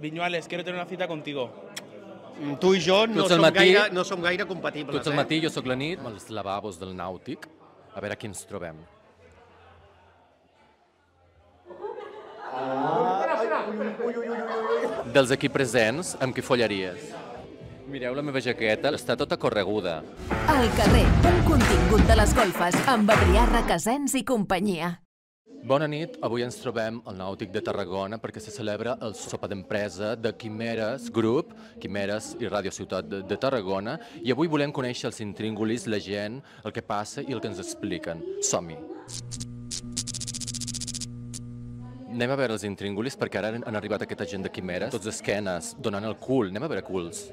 Viñuales, quiero tener una cita contigo. Tu i jo no som gaire compatibles. Tots el matí, jo soc la nit, als lavabos del nàutic. A veure qui ens trobem. Dels aquí presents, amb qui follaries? Mireu la meva jaqueta, està tota correguda. Al carrer, un contingut de les golfes, amb Adrià Requesens i companyia. Bona nit, avui ens trobem al Nàutic de Tarragona perquè se celebra el sopar d'empresa de Quimeras Group, Quimeras i Ràdio Ciutat de Tarragona, i avui volem conèixer els intríngulis, la gent, el que passa i el que ens expliquen. Som-hi! Anem a veure els intríngulis perquè ara han arribat aquesta gent de Quimeras, tots esquenes, donant el cul, anem a veure culs.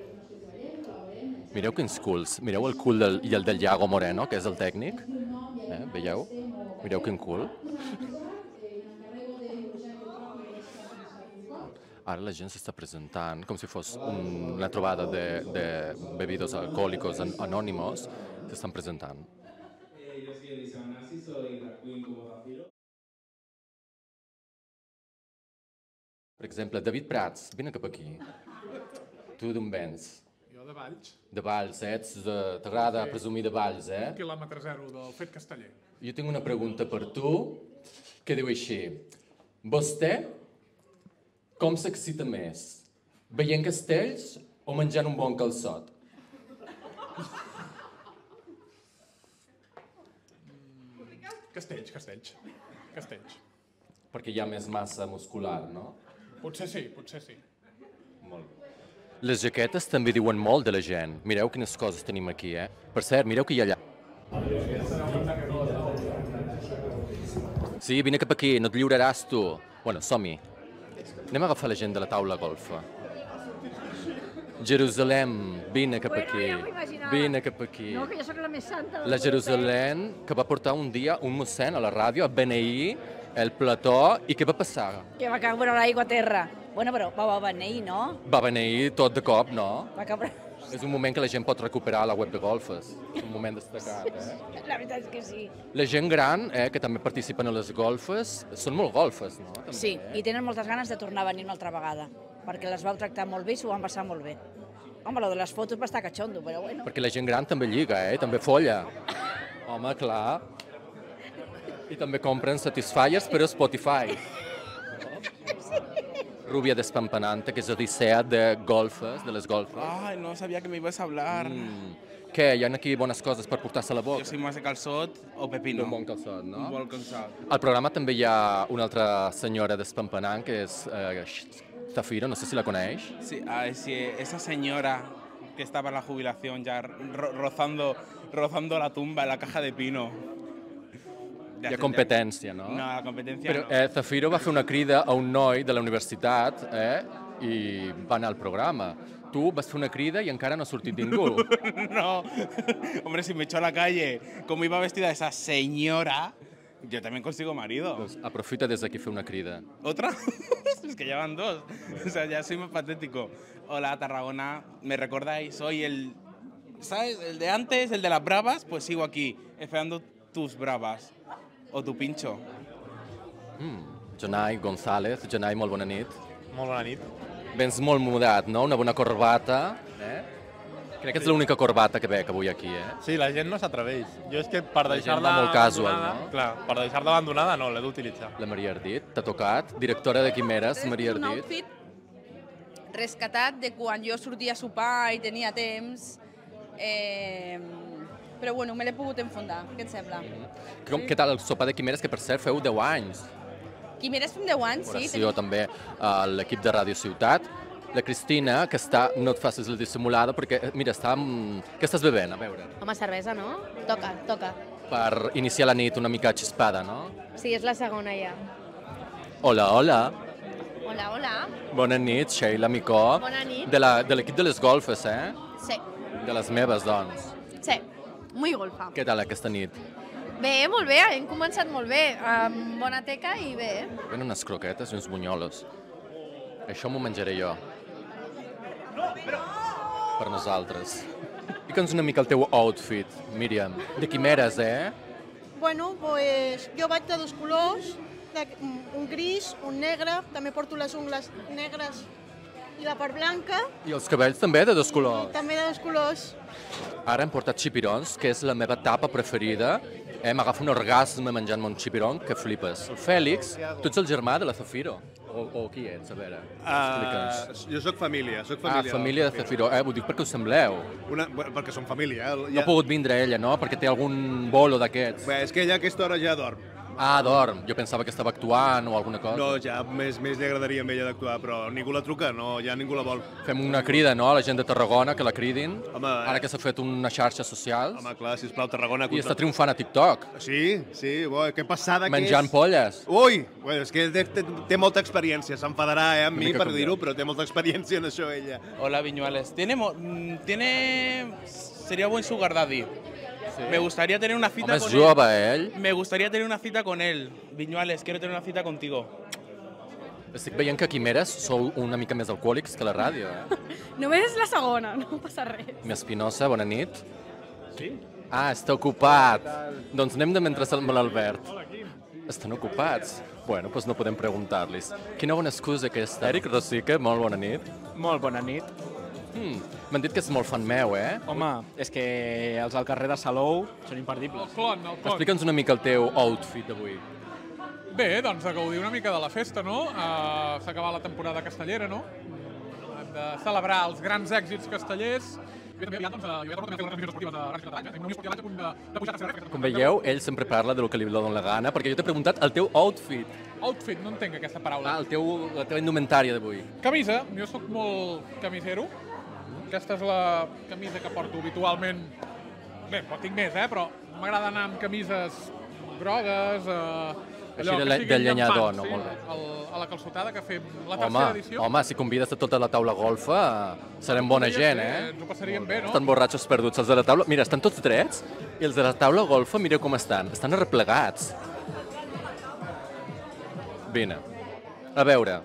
Mireu quins culs, mireu el cul i el del Yago Moreno, que és el tècnic, veieu? Mireu quin cul. Ara la gent s'està presentant com si fos una trobada de bebidos alcohòlicos anònimos. S'estan presentant. Per exemple, David Prats, vine cap aquí. Tu d'on vens? Jo de Valls. De Valls, t'agrada presumir de Valls, eh? Un quilòmetre zero del fet casteller. Jo tinc una pregunta per tu, que diu així. Vostè, com s'excita més? Veient castells o menjant un bon calçot? Castells, castells, castells. Perquè hi ha més massa muscular, no? Potser sí, potser sí. Molt bé. Les jaquetes també diuen molt de la gent. Mireu quines coses tenim aquí, eh? Per cert, mireu que hi ha allà. Sí, vine cap aquí, no et lliuraràs tu. Bueno, som-hi. Anem a agafar la gent de la taula golfa. Jerusalem, vine cap aquí. Vine cap aquí. No, que jo soc la més santa. La Jerusalem, que va portar un dia un mossèn a la ràdio, a BNI, el plató, i què va passar? Que va caure l'aigua a terra. Bueno, però va beneir, no? Va beneir tot de cop, no? Va caure... És un moment que la gent pot recuperar a la web de golfes. És un moment destacat, eh? La veritat és que sí. La gent gran, que també participen a les golfes, són molt golfes, no? Sí, i tenen moltes ganes de tornar a venir una altra vegada, perquè les vau tractar molt bé i s'ho van passar molt bé. Home, lo de les fotos va estar catxondo, però bueno... Perquè la gent gran també lliga, eh? També folla. Home, clar. I també compren Satisfyers per Spotify. Rubia despampananta, que és Odissea de golfes, de les golfes. Ai, no sabia que m'hi vas a hablar. Què, hi ha aquí bones coses per portar-se a la boca? Jo soy más de calçot o pepino. Un bon calçot, no? Un bon calçot. Al programa també hi ha una altra senyora despampanant, que és Zafiro, no sé si la coneix. Sí, esa senyora que estava en la jubilació ja rozando la tumba en la caja de pino. Hi ha competència, no? No, la competència no. Zafiro va fer una crida a un noi de la universitat i va anar al programa. Tu vas fer una crida i encara no ha sortit ningú. No, hombre, si me echó a la calle, com iba vestida esa senyora, yo también consigo marido. Doncs aprofita des d'aquí fer una crida. ¿Otra? Es que ya van dos. O sea, ya soy más patético. Hola, Tarragona, ¿me recordáis? Soy el, ¿sabes? El de antes, el de las bravas, pues sigo aquí, esperando tus bravas. O tu pinxo. Jonay González. Jonay, molt bona nit. Molt bona nit. Vens molt mudat, no? Una bona corbata. Crec que és l'única corbata que veig avui aquí, eh? Sí, la gent no s'atreveix. Jo és que per deixar-la abandonada no, l'he d'utilitzar. La Maria Ardit, t'ha tocat. Directora de Quimeras, Maria Ardit. És un outfit rescatat de quan jo sortia a sopar i tenia temps. Però bueno, me l'he pogut enfondar, què et sembla? Què tal el sopar de Quimeras, que per cert feu 10 anys? Quimeras fem 10 anys, sí. Jo també, l'equip de Ràdio Ciutat. La Cristina, que està, no et facis la dissimulada, perquè mira, està... Què estàs bevent, a veure? Home, cervesa, no? Toca, toca. Per iniciar la nit una mica xispada, no? Sí, és la segona ja. Hola, hola. Hola, hola. Bona nit, Sheila Mikó. Bona nit. De l'equip de les golfes, eh? Sí. De les meves, doncs. Sí. Muy golfa. Què tal aquesta nit? Bé, molt bé, hem començat molt bé, amb bona teca i bé. Venen unes croquetes i uns bunyolos. Això m'ho menjaré jo. Per nosaltres. Digue'ns una mica el teu outfit, Míriam. De Quimeras, eh? Bueno, doncs jo vaig de dos colors, un gris, un negre, també porto les ungles negres I la part blanca. I els cabells també de dos colors. També de dos colors. Ara hem portat xipirons, que és la meva tapa preferida. M'agafo un orgasme menjant-me un xipiron, que flipes. El Fèlix, tu ets el germà de la Zafiro. O qui ets, a veure, explica'ns. Jo soc família. Ah, família de Zafiro. Ho dic perquè us sembleu. Perquè som família. No ha pogut vindre ella, no? Perquè té algun bolo d'aquests. Bé, és que ella a aquesta hora ja dorm. Ah, dorm. Jo pensava que estava actuant o alguna cosa. No, ja més li agradaria a ella d'actuar, però ningú la truca, no, ja ningú la vol. Fem una crida, no?, a la gent de Tarragona, que la cridin, ara que s'ha fet una xarxa social. Home, clar, sisplau, Tarragona... I està triomfant a TikTok. Sí, sí, que passada que és... Menjant polles. Ui, és que té molta experiència, s'enfadarà amb mi per dir-ho, però té molta experiència en això, ella. Hola, Viñuales. Sería buen sugar daddy. Me gustaría tener una cita con él. ¿Es jove, él? Me gustaría tener una cita con él. Viñuales, quiero tener una cita contigo. Estic veient que a Quimeres sou una mica més alcohòlics que la ràdio. Només és la segona, no passa res. Mia Espinosa, bona nit. Sí? Ah, està ocupat. Doncs anem de mentre amb l'Albert. Estan ocupats? Bueno, doncs no podem preguntar-los. Quina bona excusa aquesta. Eric Rosique, molt bona nit. Molt bona nit. M'han dit que ets molt fan meu, eh? Home, és que els AlCarrer de Salou són imperdibles. Explica'ns una mica el teu outfit d'avui. Bé, doncs a gaudir una mica de la festa, no? S'ha acabat la temporada castellera, no? Hem de celebrar els grans èxits castellers. Com veieu, ell sempre parla del que li dona la gana, perquè jo t'he preguntat el teu outfit. Outfit, no entenc aquesta paraula. La teva indumentària d'avui. Camisa, jo soc molt camisero. Aquesta és la camisa que porto habitualment. Bé, en tinc més, però m'agrada anar amb camises grogues... Així de llenyador, no? A la calçotada que fem la tercera edició. Home, si convides a tota la taula golfa, serem bona gent, eh? Ens ho passaríem bé, no? Estan borratxos perduts, els de la taula. Mira, estan tots drets i els de la taula golfa, mireu com estan. Estan arreplegats. Vine. A veure.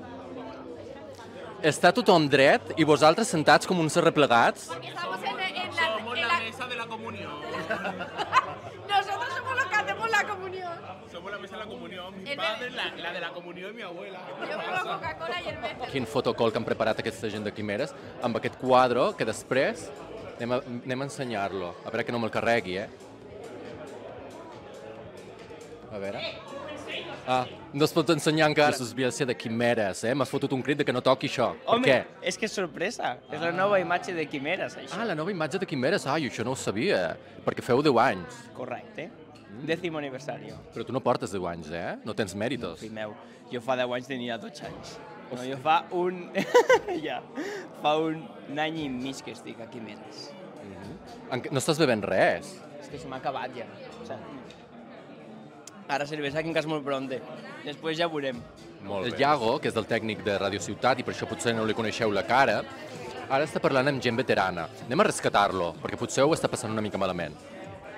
Està tothom dret i vosaltres sentats com uns arreplegats? Som la mesa de la comunió. Nosotros somos los que hacemos la comunión. Somos la mesa de la comunión, mi padre, la de la comunión i mi abuela. Jo bebo Coca-Cola i el Messi. Quin fotocol que han preparat aquesta gent de Quimeres amb aquest quadre que després anem a ensenyar-lo. A veure que no me'l carregui, eh? A veure... No es pot ensenyar encara. La subscripció de Quimeres, m'has fotut un crit que no toqui això. Home, és que és sorpresa, és la nova imatge de Quimeres, això. Ah, la nova imatge de Quimeres, jo això no ho sabia, perquè feu 10 anys. Correcte, 10º aniversari. Però tu no portes 10 anys, eh? No tens mèritos. Fill meu, jo fa 10 anys tenia 12 anys. Jo fa un any i mig que estic a Quimeres. No estàs bevent res. És que se m'ha acabat ja. Ara cervesa que en cas molt pronte. Després ja veurem. El Yago, que és el tècnic de Ràdio Ciutat, i per això potser no li coneixeu la cara, ara està parlant amb gent veterana. Anem a rescatar-lo, perquè potser ho està passant una mica malament.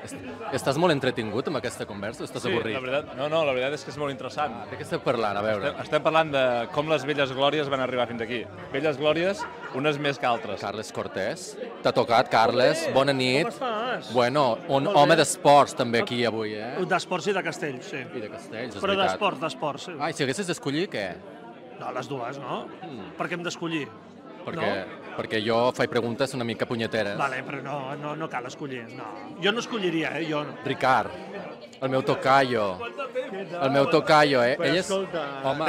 Estàs molt entretingut amb aquesta conversa o estàs avorrit? No, no, la veritat és que és molt interessant. De què esteu parlant? A veure. Estem parlant de com les velles glòries van arribar fins aquí. Velles glòries, unes més que altres. Carles Cortés. T'ha tocat, Carles. Bona nit. Com estàs? Bueno, un home d'esports també aquí avui, eh? D'esports i de castells, sí. I de castells, és veritat. Però d'esports, d'esports. Ah, i si haguessis d'escollir, què? No, les dues, no? Per què hem d'escollir? Perquè jo faig preguntes una mica punyeteres. Vale, però no cal escollir. Jo no escolliria, jo no. Ricard, el meu tocayo. El meu tocayo, eh?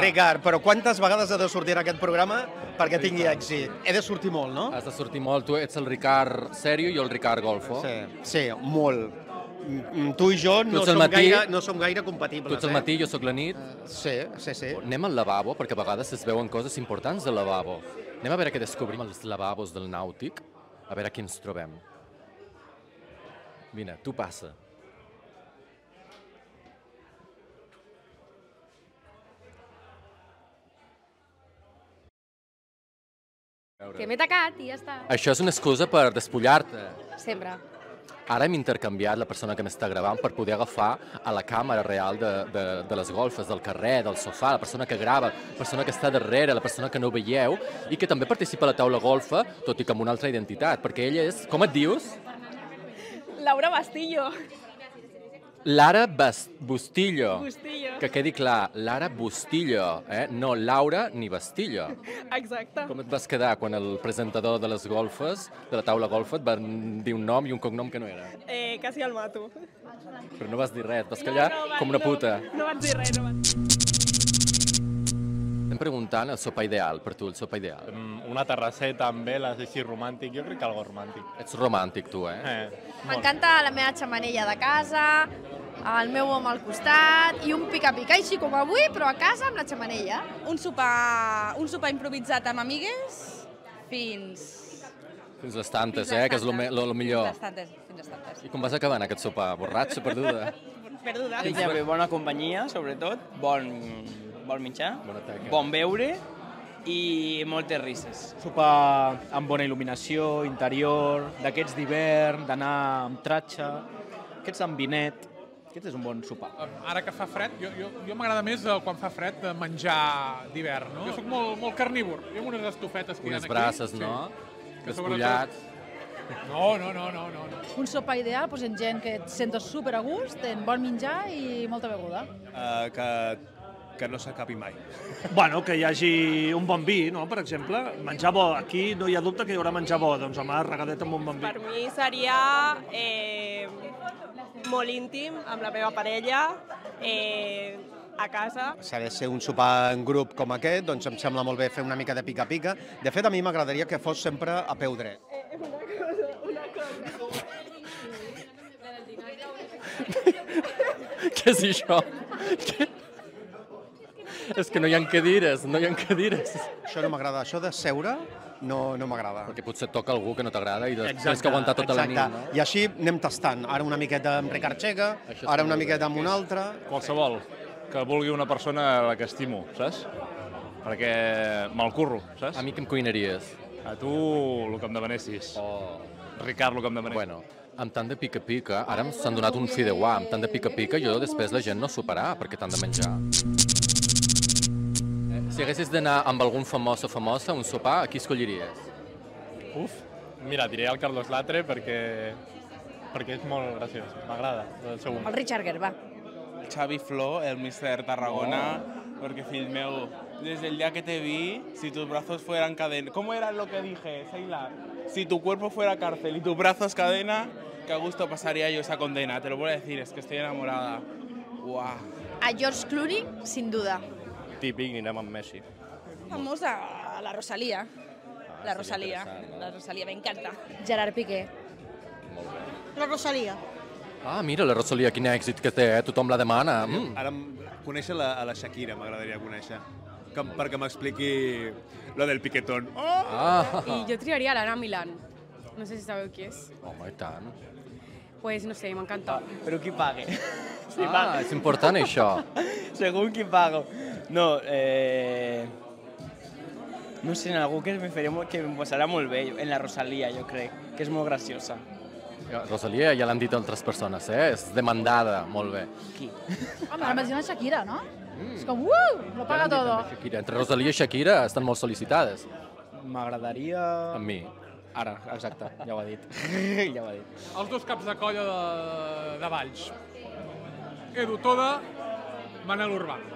Ricard, però quantes vegades he de sortir en aquest programa perquè tingui èxit? He de sortir molt, no? Has de sortir molt. Tu ets el Ricard serio i el Ricard golfo. Sí, molt. Tu i jo no som gaire compatibles. Tu ets el matí, jo soc la nit. Sí. Anem al lavabo, perquè a vegades es veuen coses importants del lavabo. Anem a veure què descobrim als lavabos del nàutic, a veure qui ens trobem. Vine, tu passa. Que m'he tacat i ja està. Això és una excusa per despullar-te. Sempre. Ara hem intercanviat la persona que m'està gravant per poder agafar a la càmera real de les golfes, del carrer, del sofà, la persona que grava, la persona que està darrere, la persona que no veieu i que també participa a la taula golfa, tot i que amb una altra identitat, perquè ella és... Com et dius? Laura Bastillo. Laura Bustillo, que quedi clar, Laura Bustillo, no Laura ni Bastillo. Exacte. Com et vas quedar quan el presentador de les golfes, de la taula golfa, et van dir un nom i un cognom que no era? Quasi el mato. Però no vas dir res, vas callar com una puta. No vaig dir res, no vaig dir res. Estem preguntant el sopar ideal, per tu, el sopar ideal. Una terrasseta amb veles, així romàntic, jo crec que algo romàntic. Ets romàntic, tu, eh? M'encanta la meva xamanella de casa, el meu home al costat i un pica-pica, així com avui, però a casa amb la xamanella. Un sopar improvisat amb amigues fins... Fins les tantes, que és el millor. Fins les tantes. I com vas acabant aquest sopar? Borratxa, perduda? Perduda. Bona companyia, sobretot, bon menjar, bon beure i moltes risses. Sopar amb bona il·luminació, interior, d'aquests d'hivern, d'anar amb tratxa, aquests amb vinet, aquest és un bon sopar. Ara que fa fred, jo m'agrada més quan fa fred menjar d'hivern, no? Jo soc molt carnívor, jo amb unes estofetes que hi ha aquí. Unes brases, no? Despullats. No. Un sopar ideal amb gent que et sentes super a gust, amb bon menjar i molta beguda. Que no s'acabi mai. Bueno, que hi hagi un bon vi, no?, per exemple. Menjar bo, aquí no hi ha dubte que hi haurà menjar bo, doncs home, regadet amb un bon vi. Per mi seria molt íntim, amb la meva parella, a casa. S'ha de ser un sopar en grup com aquest, doncs em sembla molt bé fer una mica de pica-pica. De fet, a mi m'agradaria que fos sempre a peu dret. Una cosa... Què és això? És que no hi ha cadires, no hi ha cadires. Això no m'agrada, això de seure no m'agrada. Perquè potser et toca algú que no t'agrada i tens que aguantar tota la nit. Exacte, i així anem tastant. Ara una miqueta amb Ricard Checa, ara una miqueta amb un altre... Qualsevol, que vulgui una persona a la que estimo, saps? Perquè me'l curro, saps? A mi què em cuinaries? A tu el que em demanessis. Ricard, el que em demanessis. Amb tant de pica-pica, ara s'han donat un fideuà, amb tant de pica-pica, jo després la gent no soparà perquè t'han de menjar. Si haguessis d'anar amb algun famós o famosa a un sopar, a qui escolliries? Uf, mira, diré el Carlos Latre perquè és molt graciós, m'agrada. El Richard Gere, va. El Xavi Flor, el míster de Tarragona, perquè fill meu, des del dia que te vi, si tus brazos fueran cadena... ¿Cómo era lo que dije, Sheila? Si tu cuerpo fuera cárcel y tus brazos cadena, que a gusto pasaría yo esa condena. Te lo voy a decir, es que estoy enamorada. Uah. A George Clooney, sin duda. Típic, anirem amb Messi. Famosa, la Rosalía. La Rosalía. La Rosalía, m'encanta. Gerard Piqué. Molt bé. La Rosalía. Ah, mira, la Rosalía, quin èxit que té, tothom la demana. Ara, conèixer la Shakira, m'agradaria conèixer. Perquè m'expliqui la del piquetón. I jo triaria l'Anna Milán. No sé si sabeu qui és. Home, i tant. Pues no sé, m'encanta. Però qui pague. Ah, és important això. Segons qui pago. No, no sé, en algú que em posarà molt bé, en la Rosalía, jo crec, que és molt graciosa. Rosalía ja l'han dit altres persones, és demandada, molt bé. Qui? Home, ara m'agrada Shakira, no? És com, lo paga todo. Entre Rosalía i Shakira estan molt sol·licitades. M'agradaria... Amb mi. Ara, exacte, ja ho ha dit. Els dos caps de colla de Valls. Edu Toda, Manel Urbano.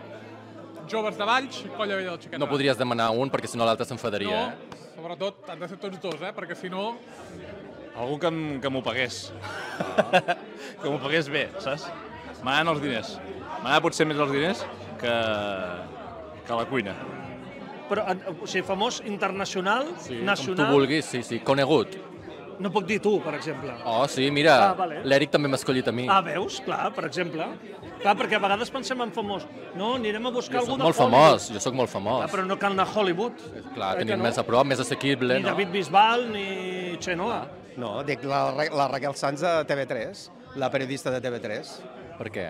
Joves de Valls, colla vella del xiquet. No podries demanar un perquè si no l'altre s'enfadaria. No, sobretot han de ser tots dos, perquè si no... Algú que m'ho pagués. Que m'ho pagués bé, saps? M'agraden els diners. M'agrada potser més els diners que la cuina. Però, o sigui, famós internacional, nacional... Com tu vulguis, sí, conegut. No puc dir tu, per exemple. Oh, sí, mira, l'Eric també m'ha escollit a mi. Ah, veus? Clar, per exemple. Clar, perquè a vegades pensem en famós. No, anirem a buscar algú de Hollywood. Jo soc molt famós. Però no cal anar a Hollywood. Clar, tenim més a prop, més assequible. Ni David Bisbal, ni Xenoa. No, dic la Raquel Sants de TV3, la periodista de TV3. Per què?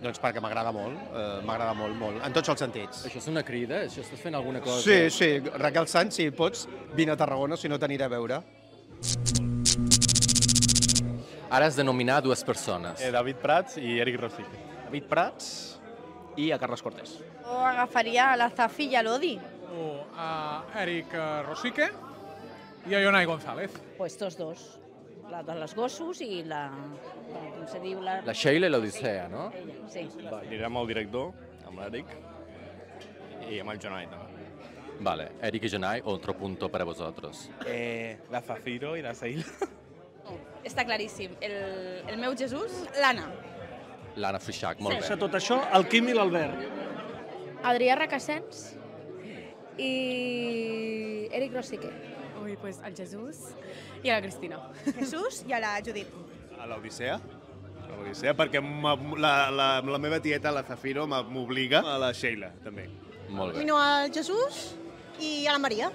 Doncs perquè m'agrada molt, en tots els sentits. Això és una crida? Això estàs fent alguna cosa? Sí, Raquel Sants, si pots, vine a Tarragona, si no t'aniré a veure. Ara has de nominar dues persones. David Prats i Eric Rosique. David Prats i a Carles Cortés. O agafaria a la Zafi i a l'Odi. O a Eric Rosique i a Jonay González. Pues tots dos. la dels gossos i la... com se diu? La Sheila i l'Odissea, no? Sí. Anirà amb el director, amb l'Eric, i amb el Jonay també. Vale, Eric i Jonay, otro punto para vosotros. La Zafiro i la Sheila. Està claríssim. El meu Jesús, l'Anna. L'Anna Freixac, molt bé. Sense tot això, el Quim i l'Albert. Adrià Racassens i Eric Rosique. Ui, doncs el Jesús i la Cristina. Jesús i la Judit. A l'Odissea? A l'Odissea, perquè la meva tieta, la Zafiro, m'obliga a la Sheila, també. Molt bé. I no al Jesús i a la Maria.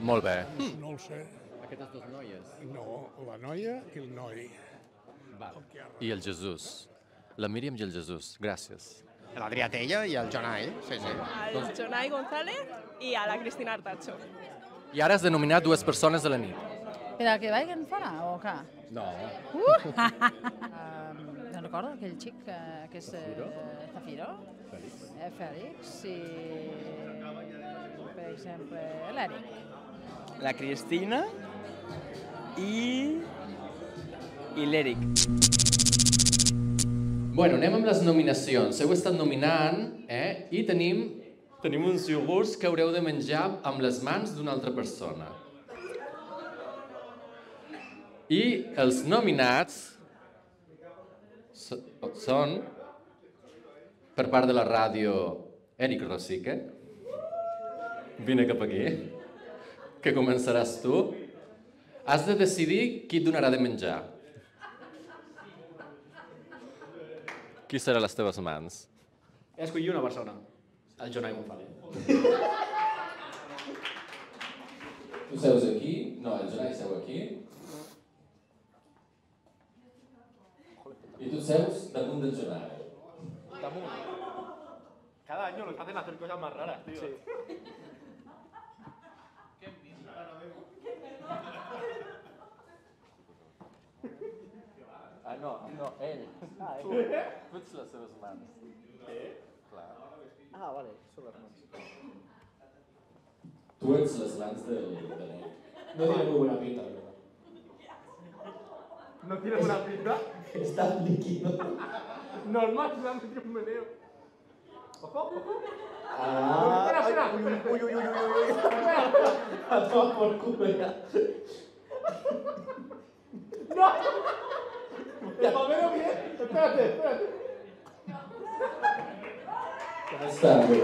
Molt bé. No ho sé. Aquestes dues noies? No, la noia i el noi. I el Jesús. La Míriam i el Jesús, gràcies. L'Adrià Tella i el Jonay, sí, sí. El Jonay González i a la Cristina Artacho. I ara has denominat dues persones de la nit. Però que vagin fora o què? No. No recordo aquell xic que és Zafiro, Fèlix i, per exemple, l'Eric. La Cristina i l'Eric. Bueno, anem amb les nominacions. Heu estat nominant, i tenim uns iogurts que haureu de menjar amb les mans d'una altra persona. I els nominats són, per part de la ràdio, Eric Rosique. Vine cap aquí, que començaràs tu. Has de decidir qui et donarà de menjar. Qui serà a les teves mans? He escollit una persona, el Jonay González. Tu seus aquí? No, el Jonay seu aquí. I tu seus damunt del Jonay. Damunt. Cada any nos hacen hacer cosas más raras, tío. No, ell. Tu ets les seves mans. Ah, vale, són les mans. Tu ets les mans de l'ell. No tira molt bona pinta. No tira bona pinta? Està líquido. Normal, s'ha metit un meneu. Ojo, ojo. Espera, espera. Ui, ui, ui, ui. Et fa por culpa ja. No! ¿Lo veo bien? Espérate, espérate. Està bé.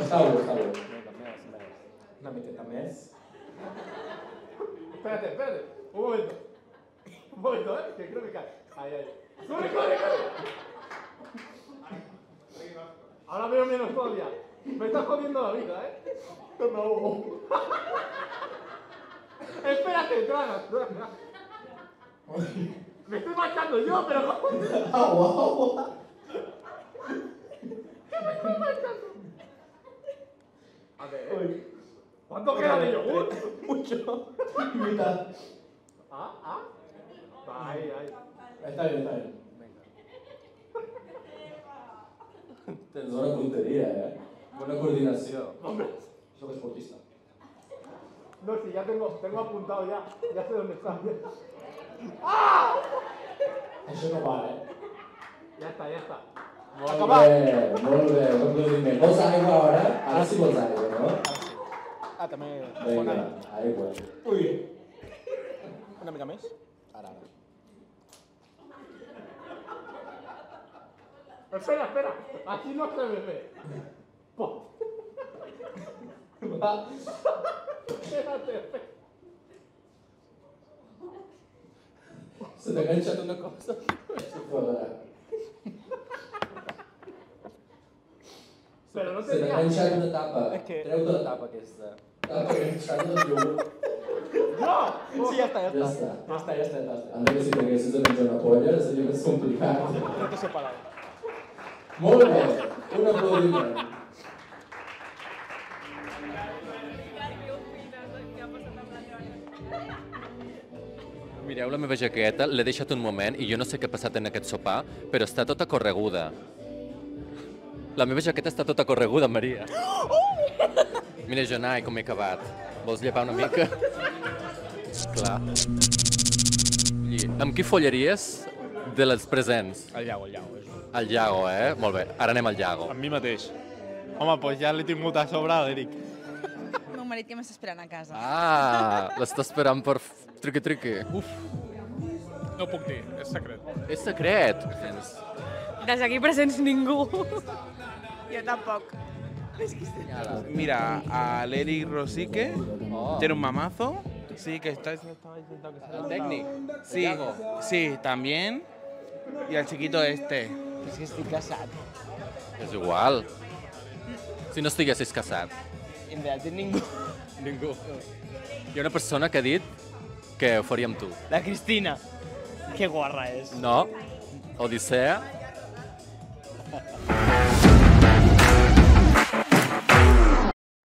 Està bé, està bé. Una miqueta més. Espérate, espérate. Un momento. Un momento, eh? Que creo que cae. Ahí, ahí. ¡Corre, corre, corre! Ahora veo menos todavía. Me estás jodiendo la vida, eh. No me ahogo. Espérate, traga, traga. Me estoy marchando yo, pero... Agua, agua. ¿Qué me estoy marchando? A ver, ¿cuánto queda de yogur? Mucho. Mitad. ¿Ah? ¿Ah? Va, ahí, ahí. Está bien, está bien. Venga. Tens una puntería, eh. Buena coordinación. Hombre. Soy esportista. No, si ya tengo apuntado ya. Ya sé dónde está. Això no va, eh? Ja està, ja està. Molt bé, molt bé. Vols aigua ara? Ara sí vols aigua, no? Ah, també... Vinga, aigua. Ui! Una mica més? Ara, ara. Espera, espera! Aquí no se ve bé. Pop! Va! Espera-te, espera. Se t'ha enganxat una cosa. Se t'ha enganxat una tapa. Treu-te la tapa aquesta. Tapa enganxada del iogurt. No! Sí, ja està, ja està. Ja està, ja està. Ara que si t'haguessis de menjar una polla seria més complicat. Molt bé, un aplaudiment. Mireu la meva jaqueta, l'he deixat un moment i jo no sé què ha passat en aquest sopar, però està tota correguda. La meva jaqueta està tota correguda, Maria. Mira, Jonay, com he acabat. Vols llepar una mica? Clar. aquí. Amb qui follaries de les presents? El Yago, el Yago. El Yago, eh? Molt bé, ara anem al Yago. Amb mi mateix. Home, doncs ja l'he tingut a sobre, l'Eric. El meu marit que m'està esperant a casa. Ah, l'està esperant per triqui-triqui. Uf, no puc dir, és secret. És secret? Des d'aquí presents ningú. Jo tampoc. Mira, al Eric Rosique, tiene un mamazo. Sí, que está diciendo que se... ¿El técnico? Sí, sí, también. Y al chiquito este. Es que estoy casado. Es igual. Si no estiguessis casat. En realitat ningú. Ningú. Hi ha una persona que ha dit que ho faria amb tu. La Cristina. Que guarra és. No. Odissea.